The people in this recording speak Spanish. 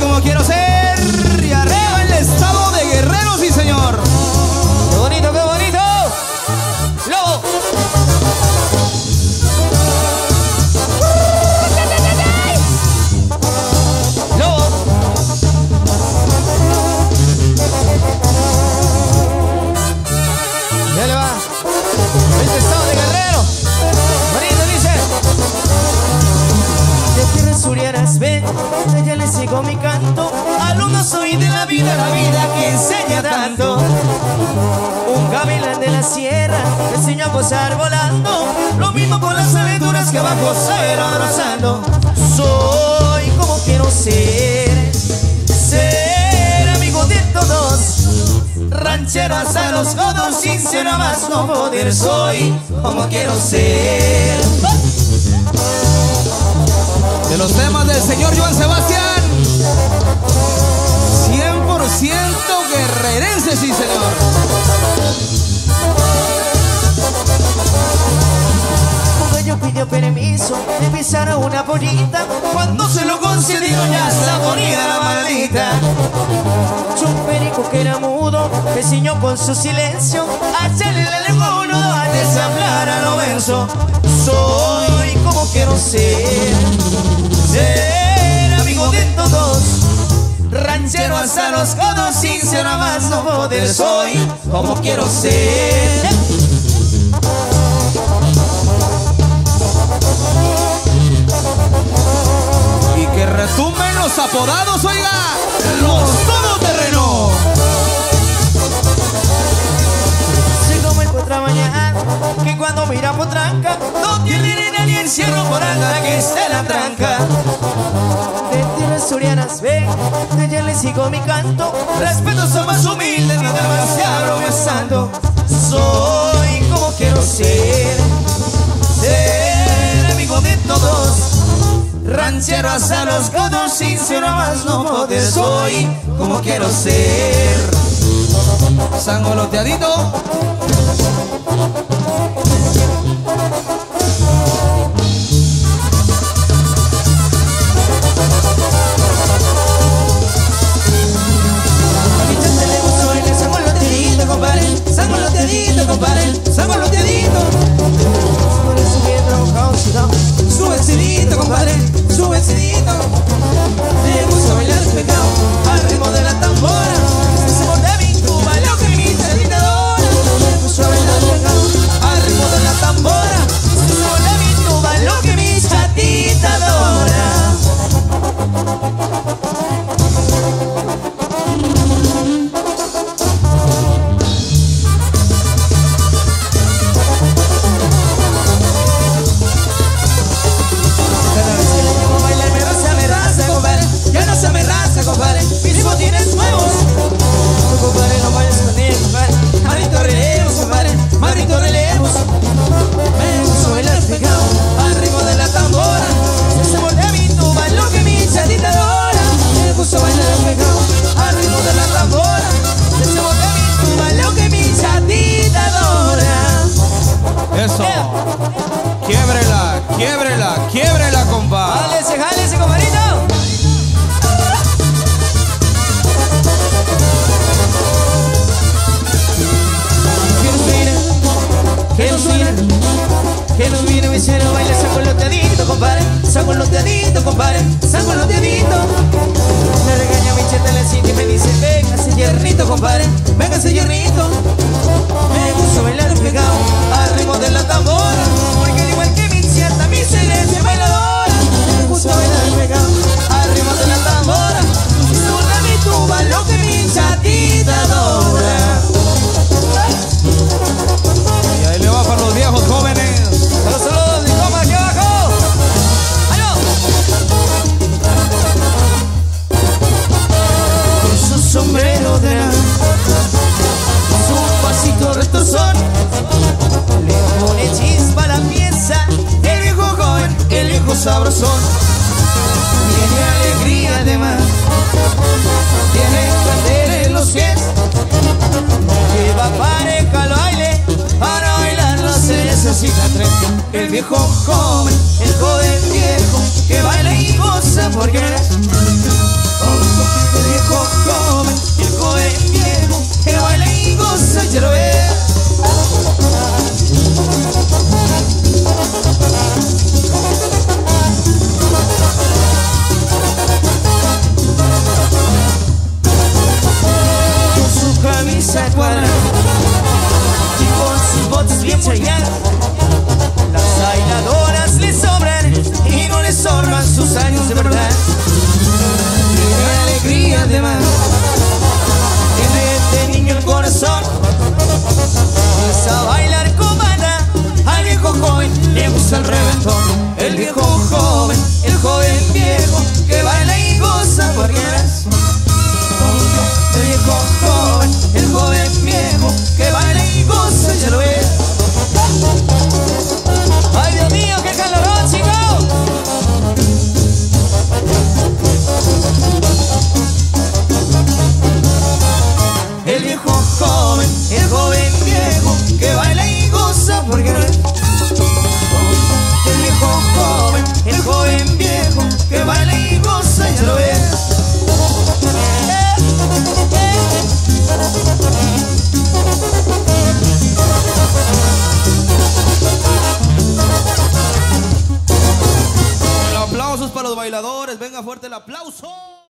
como quiero ser. Y arriba el estado de Guerrero, sí señor. ¡Qué bonito, qué bonito! ¡Lobo! ¡Lobo! Ya le va. El estado de Guerrero. Bonito dice. De tierras surianas ven, allá le sigo mi canto. Alumno soy de la vida que enseña tanto. Un gavilán de la sierra me enseña a posar volando. Lo mismo con las aventuras que abajo se irán rozando. Soy como quiero ser, ser amigo de todos, ranchero hasta los codos, sincero más no poder. Soy como quiero ser. De los temas del señor Joan Sebastián, 100% guerrerense, sí señor. Un gallo pidió permiso de pisar a una bonita. Cuando se lo concedió ya se ponía la maldita. Un perico que era mudo me enseñó con su silencio a echarle la lengua uno a deshablar a lo verso. Soy como quiero ser, ser amigo de todos, ranchero hasta los codos, sincero más no poder. Soy como quiero ser. Y que retumben los apodados, oiga, los todoterreno. Soy como el potrabañán que cuando mira potranca no tiene nena ni encierro por nada que esté la tranca. Surianas ven, de ella le sigo mi canto. Respeto son más humildes, no demasiado me santo. Soy como quiero ser, ser amigo de todos, ranchero hasta los codos, sincero más no poder. Soy como quiero ser. Sangoloteadito. Sangoloteadito, compadre, sangoloteadito. Por eso que he trabajado, si no. Sube el cidito, compadre, sube el cidito. Me gusta bailar el pecado al ritmo de la tambora. Se morde mi tuba, lo que mi chelita adora. Me gusta bailar el pecado al ritmo de la tambora. Se morde mi tuba, lo que mi chatita adora. Sangoloteadito, compadre, sangoloteadito. Me regaña mi cheta en el sitio y me dice: véngase hierrito, compadre, véngase hierrito. Me gusta bailar pegado al ritmo de la tambora, porque al igual que mi cheta, mi silencio bailadora. Me gusta bailar pegado al ritmo de la tambora, y suena mi tuba, lo que mi chatita adora. Y ahí le va para los viejos jóvenes. Sombrero de la, su pasito retozón, le pone chispa a la pieza. El viejo joven, el viejo sabrosón, tiene alegría de más, tiene candela en los pies, lleva pareja al baile. Para bailar no se necesita tres. El viejo joven, el joven viejo, que baila y goza porque eres bailadores, venga fuerte el aplauso.